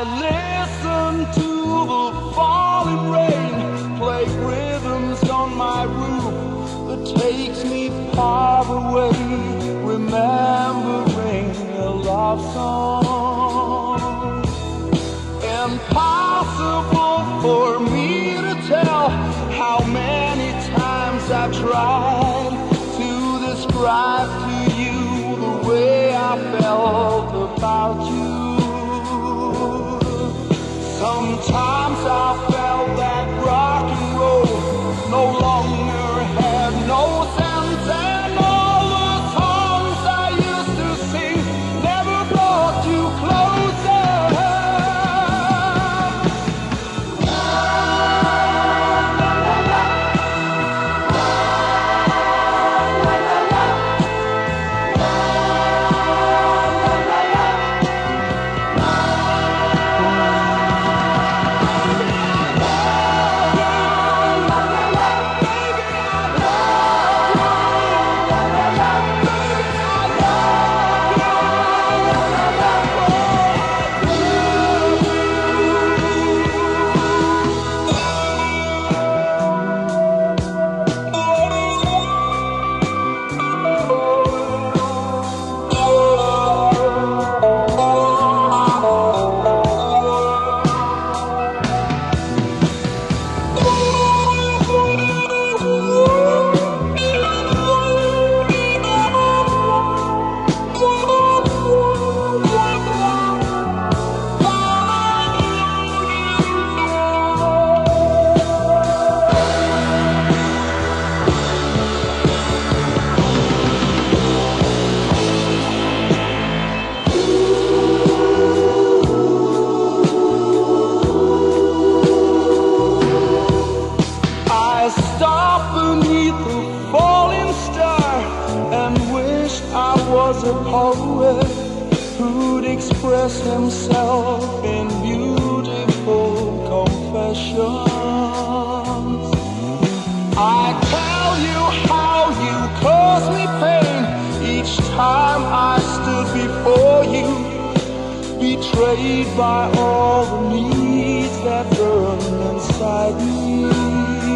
I listen to the falling rain play rhythms on my roof that takes me far away, remembering a love song. Impossible for me to tell how many times I've tried to describe to you the way I felt about you. Sometimes I felt that rock and roll no longer had no sense, and all the songs I used to sing never brought you a poet who'd express himself in beautiful confessions. I tell you how you caused me pain each time I stood before you, betrayed by all the needs that burned inside me.